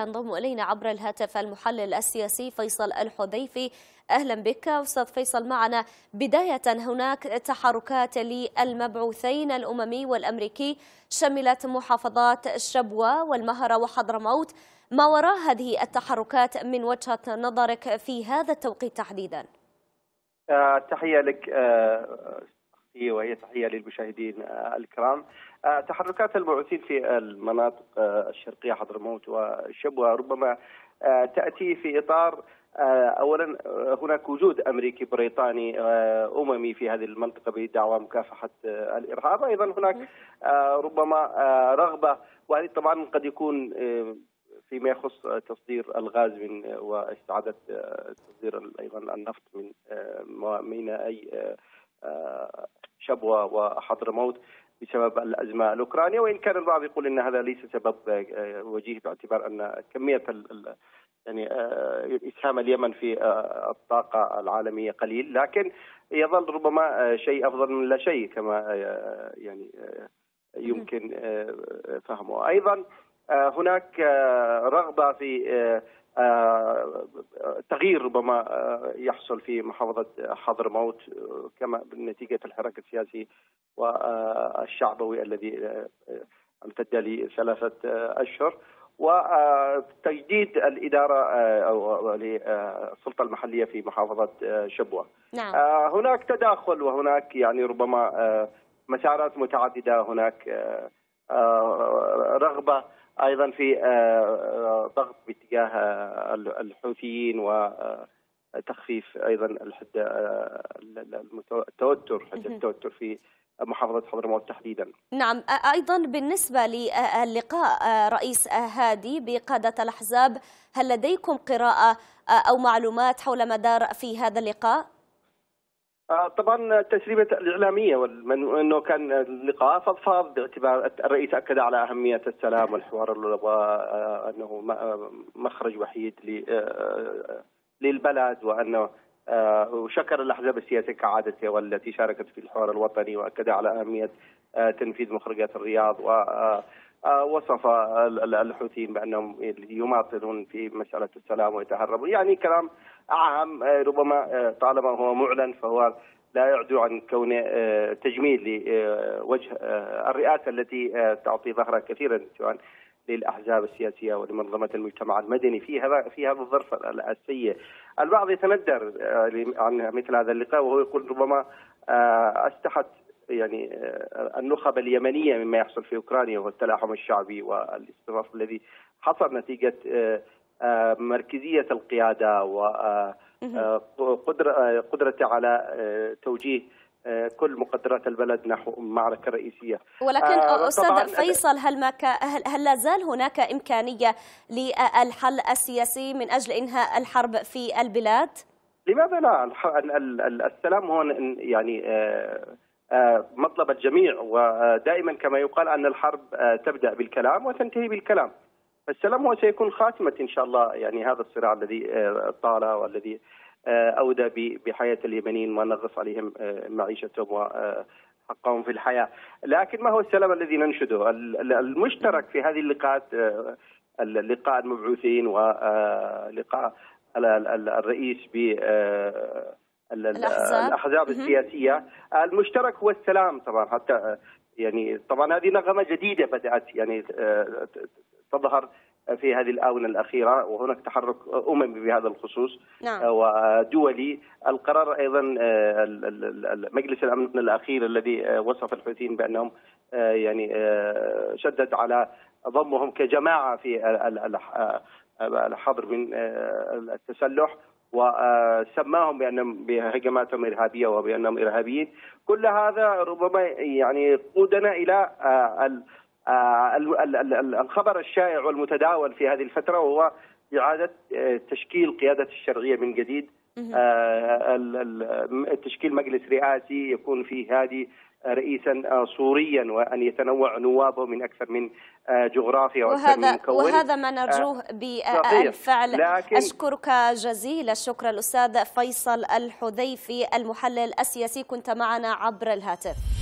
ينضم إلينا عبر الهاتف المحلل السياسي فيصل الحذيفي. أهلا بك أستاذ فيصل. معنا بداية، هناك تحركات للمبعوثين الأممي والأمريكي شملت محافظات شبوه والمهرة وحضرموت، ما وراء هذه التحركات من وجهة نظرك في هذا التوقيت تحديدا؟ تحية لك وهي تحية للمشاهدين الكرام. تحركات المبعوثين في المناطق الشرقية حضرموت وشبوه ربما تأتي في إطار أولا هناك وجود أمريكي بريطاني أممي في هذه المنطقة بدعوى مكافحة الإرهاب، أيضا هناك ربما رغبة، وهذه طبعا قد يكون فيما يخص تصدير الغاز من واستعادة تصدير أيضا النفط من أي شبوه وحضرموت بسبب الأزمة الأوكرانية، وإن كان البعض يقول أن هذا ليس سبب وجيه باعتبار أن كمية يعني إسهام اليمن في الطاقة العالمية قليل، لكن يظل ربما شيء أفضل من لا شيء كما يعني يمكن فهمه. أيضا هناك رغبة في تغيير ربما يحصل في محافظة حضرموت كما نتيجة الحراك السياسي والشعبوي الذي امتد ل3 أشهر، وتجديد الإدارة أو للسلطة المحلية في محافظة شبوه. نعم. هناك تداخل وهناك يعني ربما مسارات متعددة، هناك رغبة أيضا في ضغط باتجاه الحوثيين وتخفيف أيضا الحدة التوتر، حدة التوتر في محافظة حضرموت تحديدا. نعم، أيضا بالنسبة للقاء رئيس هادي بقادة الأحزاب، هل لديكم قراءة أو معلومات حول مدار في هذا اللقاء؟ طبعا التسريبات الإعلامية أنه كان اللقاء فضفاض باعتبار الرئيس أكد على أهمية السلام والحوار وأنه مخرج وحيد للبلد، وأنه وشكر الأحزاب السياسية كعادتها والتي شاركت في الحوار الوطني، وأكد على أهمية تنفيذ مخرجات الرياض، ووصف الحوثيين بأنهم يماطلون في مسألة السلام ويتهربون. يعني كلام عام ربما طالما هو معلن فهو لا يعدو عن كونه تجميل لوجه الرئاسة التي تعطي ظهرها كثيرا سواء للأحزاب السياسية ولمنظمة المجتمع المدني في هذا الظرف السيء. البعض يتندر عن مثل هذا اللقاء وهو يقول ربما أستحت يعني النخب اليمنية مما يحصل في أوكرانيا والتلاحم الشعبي والاستضاف الذي حصل نتيجة مركزية القيادة وقدرته على توجيه كل مقدرات البلد نحو معركة رئيسية. ولكن أستاذ فيصل، هل لا زال هناك إمكانية للحل السياسي من أجل إنهاء الحرب في البلاد؟ لماذا لا؟ السلام هون يعني مطلب الجميع، ودائما كما يقال أن الحرب تبدأ بالكلام وتنتهي بالكلام، فالسلام هو سيكون خاتمة إن شاء الله يعني هذا الصراع الذي طال والذي أودى بحياة اليمنيين ونغص عليهم معيشتهم وحقهم في الحياة. لكن ما هو السلام الذي ننشده؟ المشترك في هذه اللقاءات، اللقاء المبعوثين ولقاء الرئيس بالأحزاب السياسية، المشترك هو السلام طبعا. حتى يعني طبعا هذه نغمة جديدة بدأت يعني تظهر في هذه الآونة الأخيرة، وهناك تحرك أممي بهذا الخصوص. نعم. ودولي. القرار أيضا مجلس الأمن الأخير الذي وصف الحوثيين بأنهم يعني شدد على ضمهم كجماعة في الحظر من التسلح وسماهم بأنهم بهجماتهم إرهابية وبأنهم إرهابيين. كل هذا ربما يعني قودنا إلى الخبر الشائع والمتداول في هذه الفترة، وهو إعادة تشكيل قيادة الشرعية من جديد، تشكيل مجلس رئاسي يكون فيه هادي رئيسا سوريا، وأن يتنوع نوابه من أكثر من جغرافيا وأكثر من مكون، وهذا ما نرجوه بالفعل. أشكرك جزيل الشكر الأستاذ فيصل الحذيفي المحلل السياسي، كنت معنا عبر الهاتف.